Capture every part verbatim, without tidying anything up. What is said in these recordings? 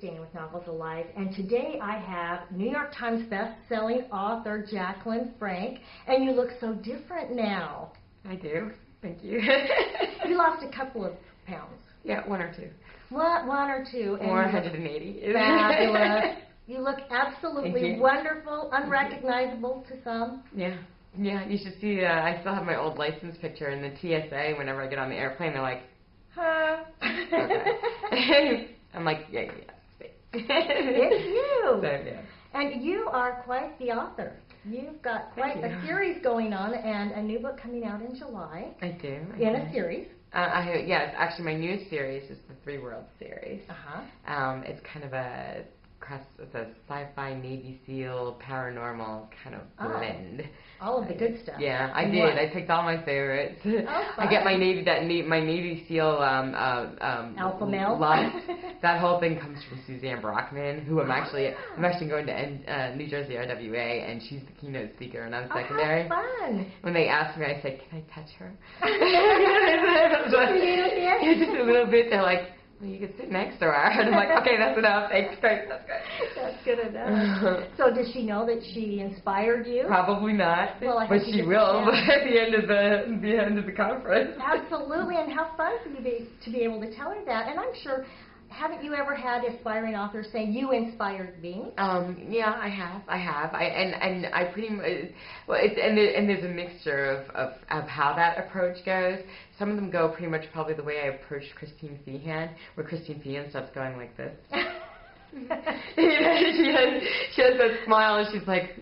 Suzanne with Novels Alive, and today I have New York Times best-selling author Jacquelyn Frank, and you look so different now. I do. Thank you. You lost a couple of pounds. Yeah, one or two. What, one or two. And or one hundred eighty. Fabulous. You look absolutely wonderful, unrecognizable to some. Yeah. Yeah, you should see, uh, I still have my old license picture, and the T S A, whenever I get on the airplane, they're like, huh? Okay. I'm like, yeah, yeah, yeah. It's you. So, yeah. And you are quite the author. You've got quite you. a series going on, and a new book coming out in July. I do. I in do. a series. Uh, I, yeah, it's actually my new series is the Three Worlds series. Uh-huh. Um, it's kind of a cross, it's a sci-fi, Navy SEAL, paranormal kind of blend. Oh, all of the good stuff. Yeah, I and did. What? I picked all my favorites. Oh, I get my Navy that my Navy SEAL um, uh, um, alpha male. That whole thing comes from Suzanne Brockmann, who I'm oh, actually yeah. I'm actually going to N, uh, New Jersey R W A, and she's the keynote speaker, and I'm secondary. Oh, how fun! When they asked me, I said, "Can I touch her?" Just, just a little bit. They're like, you could sit next to her. And I'm like, okay, that's enough. Thanks, great, that's good. That's good enough. So does she know that she inspired you? Probably not, well, I but she will at the end of the the end of the conference. Absolutely, and how fun for you to be, to be able to tell her that. And I'm sure, haven't you ever had aspiring authors say you inspired me? Um, yeah, I have. I have. I and and I pretty much. Well, it's, and there, and there's a mixture of, of of how that approach goes. Some of them go pretty much probably the way I approached Christine Feehan, where Christine Feehan starts going like this. You know, she has she has that smile and she's like,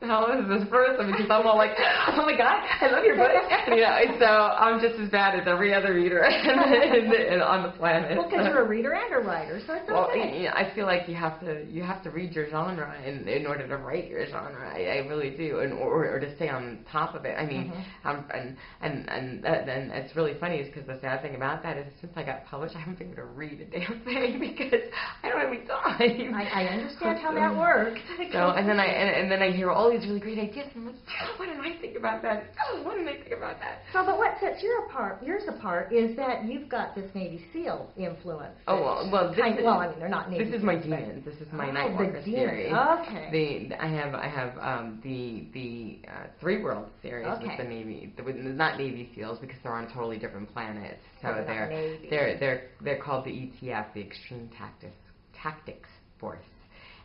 how is this person? Because I'm all like, oh my God, I love your book. You know, and so I'm just as bad as every other reader in, in, in, on the planet. Well, because you're a reader and a writer, so it's well, okay. You know, I feel like you have to you have to read your genre in, in order to write your genre. I, I really do, and or, or to stay on top of it. I mean, mm-hmm. I'm, and and and and it's really funny is because the sad thing about that is since I got published, I haven't been able to read a damn thing because I don't have any time. I, I understand how that works. So and then I and, and then I hear all these really great ideas, and I'm like, oh, what did I think about that? Oh, what did I think about that? So, but what sets your apart, yours apart is that you've got this Navy SEAL influence. Oh, well, well, this kind, is, well I mean, they're not Navy This is my Demon. This is my oh, Nightwalker series. Okay. The, I have, I have um, the the uh, Three Worlds series okay. with the Navy, the, with, not Navy SEALs because they're on totally different planets. So they're they're, they're they're they're called the E T F, the Extreme Tactics Tactics Force.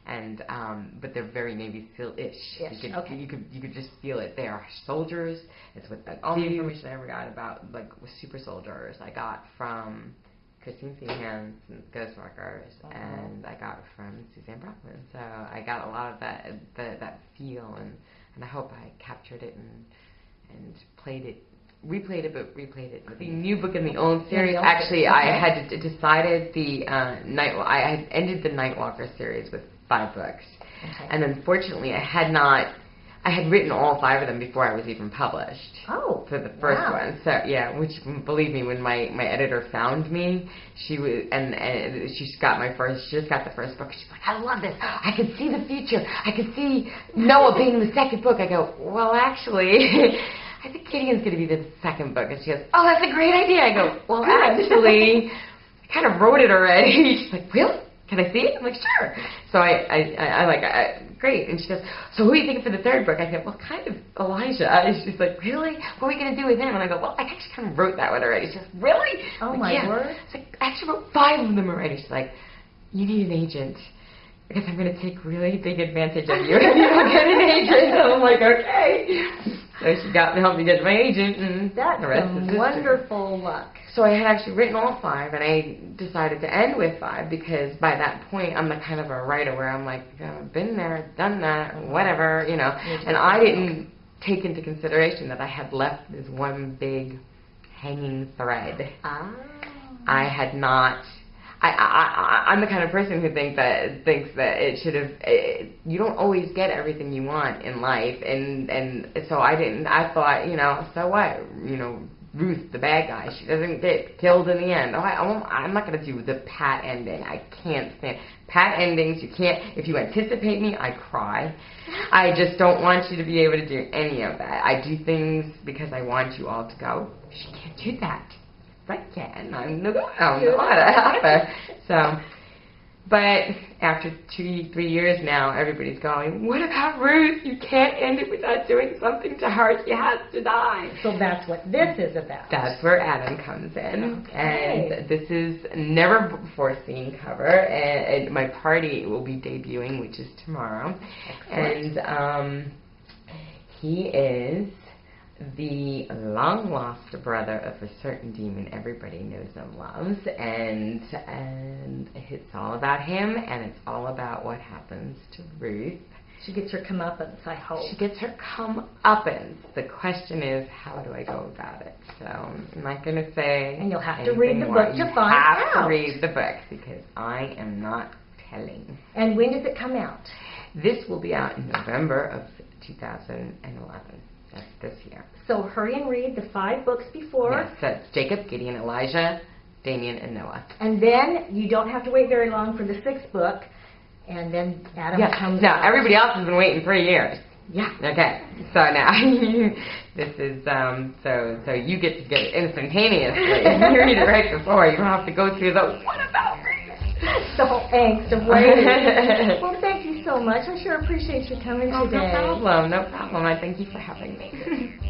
And um, but they're very Navy SEAL-ish. Ish. You could, okay. you could you could just feel it. They are soldiers. It's what all the information I ever got about like super soldiers I got from Christine Feehan, Ghostwalkers, uh-huh. and I got from Suzanne Brockmann. So I got a lot of that the, that feel, and, and I hope I captured it and and played it. Replayed it, but replayed it. The new book in the old series. Yeah, the old Actually, book. I had d decided the uh, night. I had ended the Nightwalker series with five books, okay. and unfortunately, I had not. I had written all five of them before I was even published. Oh, for the first wow. one. So yeah, which believe me, when my, my editor found me, she was and, and she just got my first. She just got the first book. She's like, I love this. I can see the future. I can see Noah being the second book. I go, well, actually. I think Gideon's going to be the second book. And she goes, oh, that's a great idea. I go, well, actually, I kind of wrote it already. She's like, really? Can I see it? I'm like, sure. So I, I, I, I like, I, great. And she goes, so who are you thinking for the third book? I said, well, kind of Elijah. And she's like, really? What are we going to do with him? And I go, well, I actually kind of wrote that one already. She's like, really? Oh, like, my yeah. word. She's like, I actually wrote five of them already. She's like, you need an agent. Because I'm going to take really big advantage of you if you don't get an agent. And I'm like, okay. So she got me, helped me get my agent, and that's the rest is wonderful history. Luck. So I had actually written all five, and I decided to end with five because by that point I'm the kind of a writer where I'm like, oh, been there, done that, whatever, you know. And I didn't take into consideration that I had left this one big hanging thread. Ah. I had not. I, I, I, I'm the kind of person who thinks that thinks that it should have. It, you don't always get everything you want in life, and and so I didn't. I thought, you know, so what? You know, Ruth, the bad guy, she doesn't get killed in the end. Oh, I, I'm not gonna do the pat ending. I can't stand pat endings. You can't. If you anticipate me, I cry. I just don't want you to be able to do any of that. I do things because I want you all to go. She can't do that. I can. I'm not going to let it happen. So But after two, three years now, everybody's going, what about Ruth? You can't end it without doing something to her. She has to die. So that's what this is about. That's where Adam comes in. Okay. And this is never before seen cover. And, and my party will be debuting, which is tomorrow. Excellent. And um, he is the long-lost brother of a certain demon everybody knows and loves, and and it's all about him, and it's all about what happens to Ruth. She gets her comeuppance, I hope. She gets her comeuppance. The question is, how do I go about it? So I'm not going to say. And you'll have to read the more. book you to find out. You have to read the book, because I am not telling. And when does it come out? This will be out in November of two thousand eleven. That's this year. So hurry and read the five books before. Yes, that's Jacob, Gideon, Elijah, Damien, and Noah. And then you don't have to wait very long for the sixth book, and then Adam yes. comes Now, out. Everybody else has been waiting three years. Yeah. Okay. So now, this is, um, so so you get to get it instantaneously. You read it right before. You don't have to go through those. What about me? The whole angst of waiting. Well, thank you so much. I sure appreciate you coming oh, today. No problem. No problem. I thank you for having me.